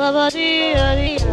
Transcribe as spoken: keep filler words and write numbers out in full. Baba dee,